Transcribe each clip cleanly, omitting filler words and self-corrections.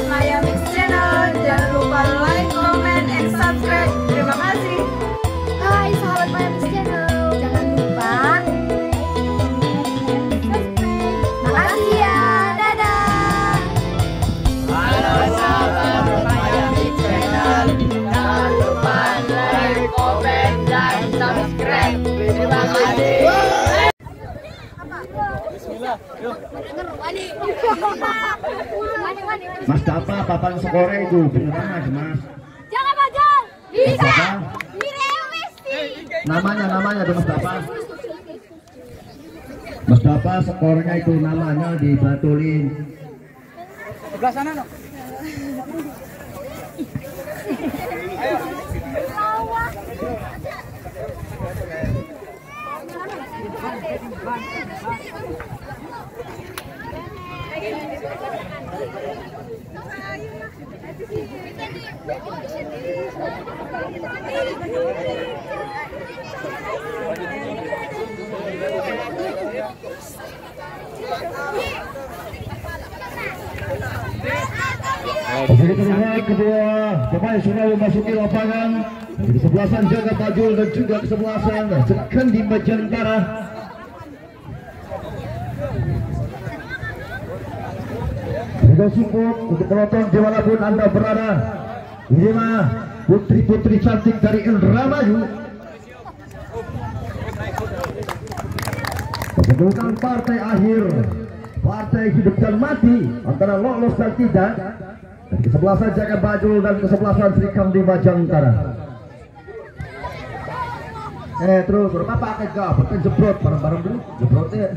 dan Maya Mix Channel. Jangan lupa like, comment, and subscribe. Terima kasih. Hai sahabat Maya Mix Channel, jangan lupa subscribe. Makasih ya, dadah. Halo sahabat Maya Mix Channel, jangan lupa like, comment, dan subscribe. Terima kasih. Mas Dapa, papan skore itu beneran mas. Jaka Bajul bisa. Namanya tuh Mas Dapa. Mas Dapa skornya itu namanya dibatulin. Sebelah sana dong. Ayo. Kedua pemain sudah memasuki lapangan kesebelasan Jaka Bajul dan juga kesebelasan Srikandi Majantara. Sudah sungguh untuk penonton dimanapun Anda berada. Inilah putri-putri cantik dari Indramayu. Pertandingan partai akhir, partai hidup dan mati antara lolos dan tidak. Kesebelasan Jaka Bajul dan kesebelasan Srikandi Majantara. Terus berapa pakai gabut jebrot bareng-bareng dulu jebrotnya.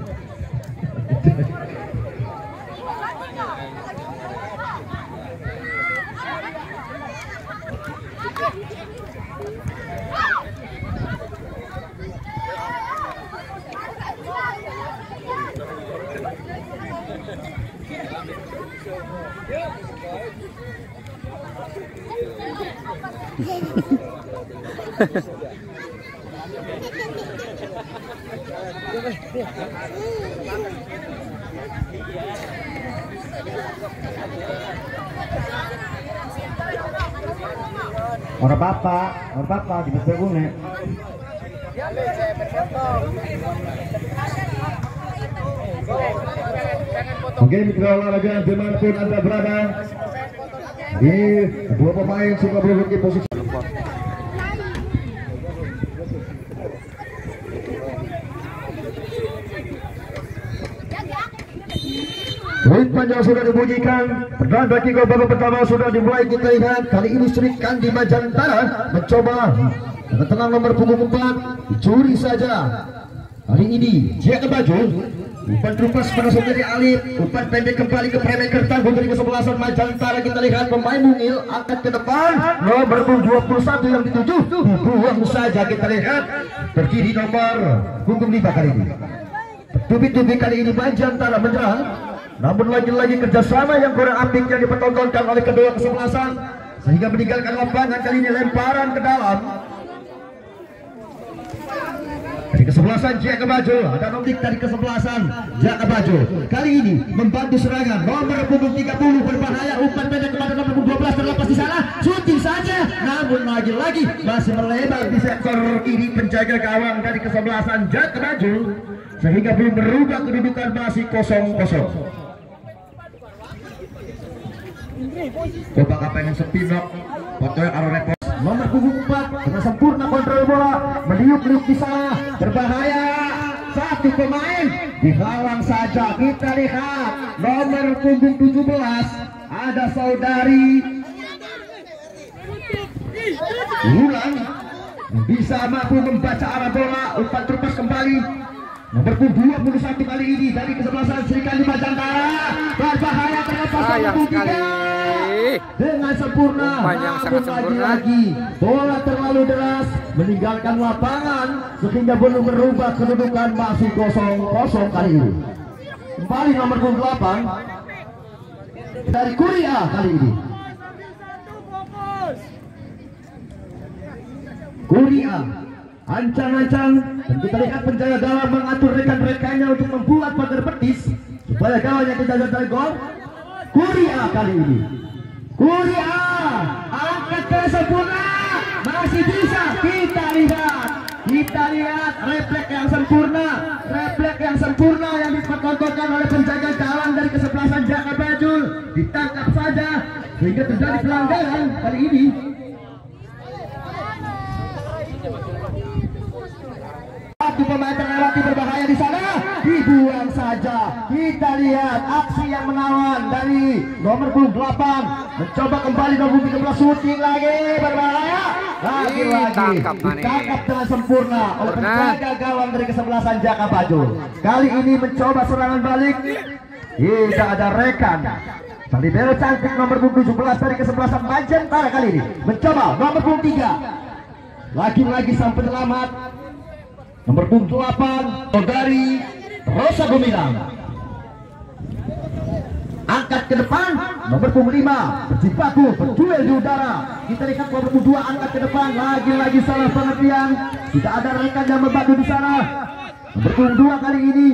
Orang bapak di Bukune. Oke, mitra olahraga dimanapun Anda berada. Di dua pemain sudah berbagi posisi. Poin panjang sudah dibunyikan, dan bagi babak pertama sudah dimulai. Kita lihat kali ini Srikandi Majantara mencoba ketenang nomor punggung 4 dicuri saja. Kali ini Jaka Bajul umpan terupas pada saudari Alif, umpan pendek kembali ke premen kertas dari kesebelasan Majantara. Kita lihat pemain mungil angkat ke depan, nomor 21 yang dituju buang saja. Kita lihat berdiri nomor punggung 5 kali ini. Tubi-tubi kali ini Majantara menyerang. Namun lagi-lagi kerjasama yang kurang apik yang dipertontonkan oleh kedua kesebelasan sehingga meninggalkan lapangan. Kali ini lemparan ke dalam dari kesebelasan Jaka Bajul, ada nomor dari kesebelasan Jaka Bajul. Kali ini membantu serangan nomor punggung 30 berbahaya, umpan pendek kepada nomor 12 terlepas di sana, shooting saja. Namun lagi-lagi masih melebar di sektor kiri penjaga gawang dari kesebelasan Jaka Bajul sehingga belum berubah kedudukan, masih 0-0. Coba apa yang sepi nok, fotonya kalau repot. Nomor punggung 4 dengan sempurna kontrol bola, meniup-niup di sana, berbahaya. Satu pemain dihalang saja. Kita lihat nomor punggung 17 ada saudari Ulang bisa mampu membaca arah bola, umpan terlepas kembali. Nomor punggung 21 kali ini dari kesebelasan Srikandi Majantara, berbahaya terlepas punggung 3. Dengan sempurna, namun lagi-lagi bola terlalu deras meninggalkan lapangan sehingga belum merubah kedudukan, masih 0-0 kali ini. Kembali nomor 8 dari Korea kali ini. Korea ancang-ancang, dan kita lihat penjaga gawang mengatur rekan-rekannya untuk membuat pagar betis supaya gawang yang kita jaga gol. Korea kali ini. Kuri A, alat ketel sempurna, masih bisa kita lihat. Kita lihat refleks yang sempurna, yang dipertontonkan oleh penjaga jalan dari kesebelasan Jaka Bajul. Ditangkap saja sehingga terjadi pelanggaran kali ini. Satu pemain terlewati berbahaya di sana, dibuang saja. Kita lihat aksi yang menawan dari nomor 28 mencoba kembali nomor 13 shooting lagi berbahaya, lagi ditangkap dengan sempurna oleh penjaga gawang dari kesebelasan Jaka Bajul. Kali ini mencoba serangan balik, tidak ada rekan. Salibero cantik nomor 17 dari kesebelasan Majantara kali ini mencoba nomor 3, lagi-lagi sang penyelamat nomor 8 dari Rosa Gumilang. Angkat ke depan nomor 5 berjibaku, berduel di udara. Kita lihat nomor 2 angkat ke depan, lagi-lagi salah pengertian. Tidak ada rekan yang membantu di sana. Nomor 2 kali ini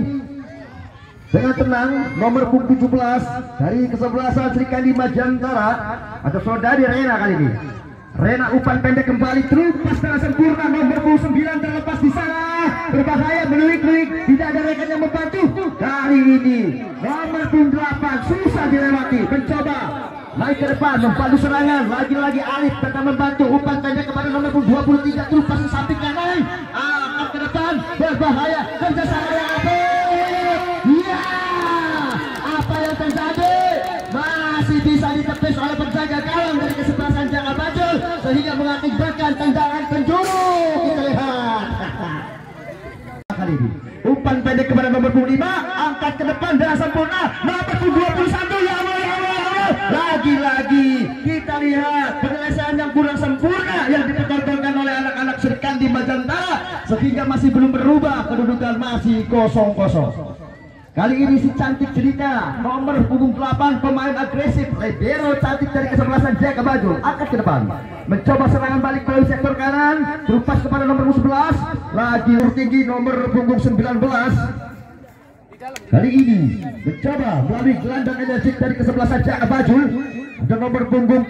dengan tenang, nomor 17 dari kesebelasan Srikandi Majantara atau saudari Rena kali ini. Rena umpan pendek kembali terlepas secara sempurna, nomor 9 terlepas di sana, berbahaya meluik-luik, tidak ada rekan yang membantu. Kali ini nomor 8 susah dilewati, mencoba naik ke depan membantu serangan, lagi-lagi Alif tetap membantu, umpan pendek kepada nomor 23 terlepas di samping kanan, angkat ke depan berbahaya, kerja sama yang Alif. Ya, apa yang terjadi? Masih bisa ditepis oleh penjaga gawang dari kesebelasan Jaka Bajul sehingga mengakibatkan tendangan penjuru. Kita lihat kali ini umpan pendek kepada nomor 5, angkat ke depan dengan sempurna, nomor 21, ya Allah, ya Allah, ya Allah. Lagi-lagi kita lihat penyelesaian yang kurang sempurna yang dipertontonkan oleh anak-anak Srikandi Majantara sehingga masih belum berubah, kedudukan masih 0-0. Kali ini si cantik cerita nomor 8 pemain agresif libero cantik dari kesebelasan Jaka Bajul angkat ke depan mencoba serangan balik melalui sektor kanan, terlepas kepada nomor 11, lagi tinggi nomor 19. Kali ini mencoba melalui gelandang energi dari kesebelasan Jaka Bajul. Ada nomor 13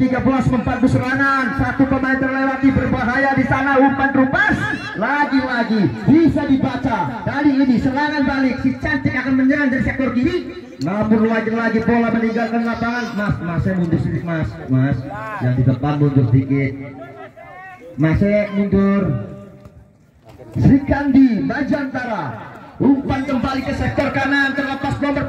membantu serangan, satu pemain terlewati berbahaya di sana, umpan terlepas, lagi-lagi bisa dibaca. Kali ini serangan balik, si cantik akan menyerang dari sektor kiri, namun lagi-lagi bola meninggalkan lapangan. Masnya mundur sedikit, mas yang di depan mundur sedikit, masnya mundur. Srikandi Majantara umpan kembali ke sektor kanan, terlepas nomor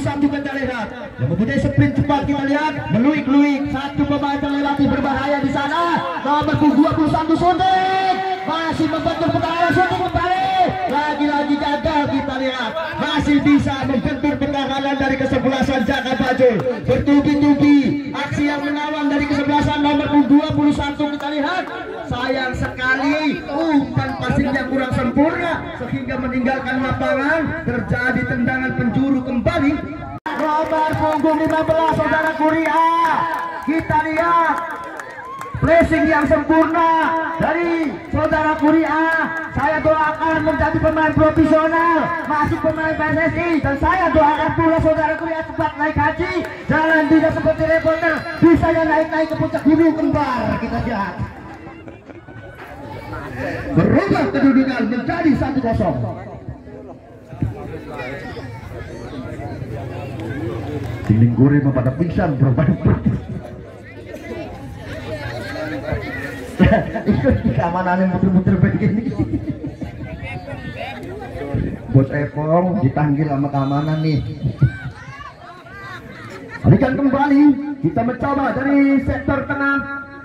21 Kendalerat yang mempunyai sprint cepat, kita lihat meluik-luik, satu pemain terlewati berbahaya di sana, nomor 21 suntik masih membentur petara, suntik kembali, lagi-lagi gagal. Kita lihat masih bisa membentur pertahanan dari kesebelasan Jaka Bajul, bertubi-tubi aksi yang menawan dari kesebelasan nomor 21. Kita lihat sayang sekali umpan passingnya kurang sempurna sehingga meninggalkan lapangan, terjadi tendangan penjuru kembali. Nomor 15 saudara Kuria, kita lihat pressing yang sempurna dari saudara Kuria. Saya doakan menjadi pemain profesional, masuk pemain PSSI, dan saya doakan pula saudara Kuria cepat naik haji, jalan tidak seperti reporter, bisa naik-naik ke puncak gunung kembar. Kita lihat berubah kedudukan menjadi 1-0. Siling Guri mempada pingsan berubah. Ikut di keamanan yang muter-muter begini. Bos Epong ditanggil sama keamanan nih. Balikan kembali, kita mencoba dari sektor tengah.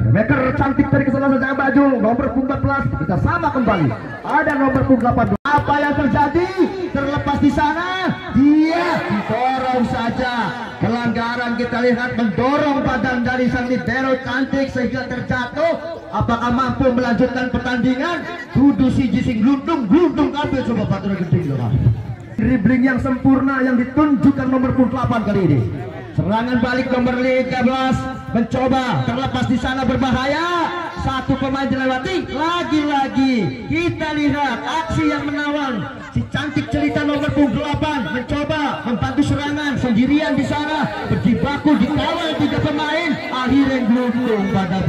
Maker cantik dari kesebelasan Jaka Bajul nomor 14 kita sama kembali, ada nomor 18. Apa yang terjadi? Terlepas di sana, dia didorong saja, pelanggaran kita lihat mendorong badan dari sang libero cantik sehingga terjatuh. Apakah mampu melanjutkan pertandingan? Kudu si jising glundung kabel coba batur gede loh. Dribbling yang sempurna yang ditunjukkan nomor 8 kali ini. Serangan balik nomor 13 mencoba terlepas di sana berbahaya, satu pemain dilewati, lagi-lagi kita lihat aksi yang menawan si cantik cerita nomor 8 mencoba membantu serangan sendirian di sana, berjibaku dikawal 3 pemain.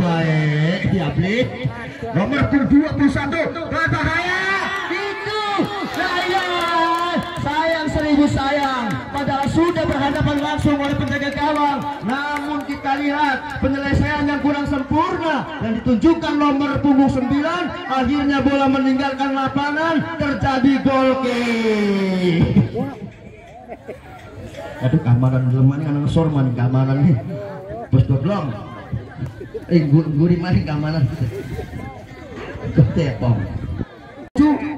baik diablik nomor 21 berbahaya itu sayang seribu sayang padahal sudah berhadapan langsung oleh penjaga gawang namun kita lihat penyelesaian yang kurang sempurna dan ditunjukkan nomor punggung 9 akhirnya bola meninggalkan lapangan terjadi gol kick. Aduh keamanan lemah nih anak sorman keamanan nih bos goblong gurih mari keamanan ketepong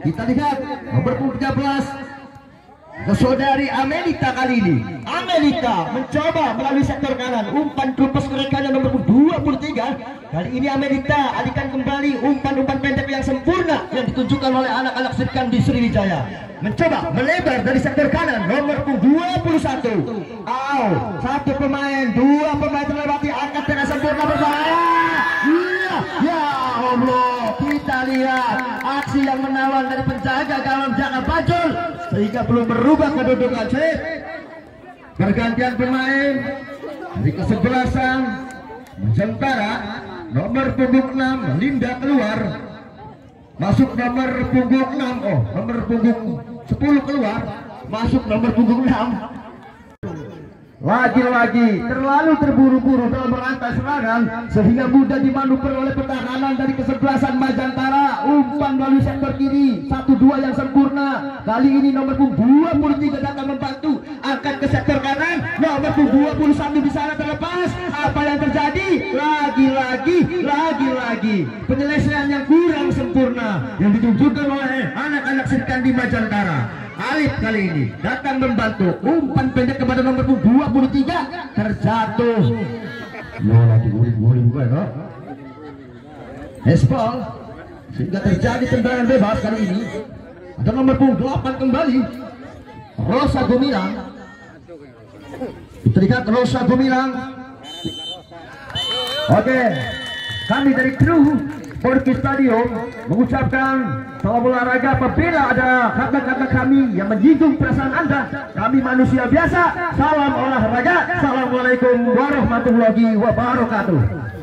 kita lihat nomor 13 saudari Amelita kali ini Amelita mencoba melalui sektor kanan umpan kelupas kerekannya nomor 23 kali ini Amelita alihkan kembali umpan-umpan pendek yang sempurna yang ditunjukkan oleh anak-anak Srikandi Sriwijaya mencoba melebar dari sektor kanan nomor 21 satu pemain dua pemain terlewati angkat dengan sempurna berbahaya ya Allah kita lihat aksi yang menawan dari penjaga gawang Jaka Bajul sehingga belum berubah kedudukan sip pergantian pemain dari kesebelasan Majantara nomor punggung 6 Linda keluar masuk nomor punggung 6 nomor punggung 10 keluar masuk nomor punggung 6 lagi-lagi terlalu terburu-buru dalam berantai serangan sehingga mudah dimanuver oleh pertahanan dari kesebelasan Majantara umpan melalui sektor kiri 1-2 yang sempurna kali ini nomor 23 datang membantu angkat ke sektor kanan nomor 21 di sana terlepas apa yang terjadi lagi-lagi penyelesaian yang kurang sempurna yang ditunjukkan oleh anak-anak Srikandi Majantara Alif kali ini datang membantu umpan pendek kepada nomor 23 terjatuh lagi guling-guling gue kok hesbol sehingga terjadi tendangan bebas kali ini ada nomor 8 kembali Rosa Gumilang terlihat Rosa Gumilang oke. Kami dari kru Porki Stadium mengucapkan salam olahraga apabila ada kata-kata kami yang menyinggung perasaan Anda. Kami manusia biasa. Salam olahraga. Assalamualaikum warahmatullahi wabarakatuh.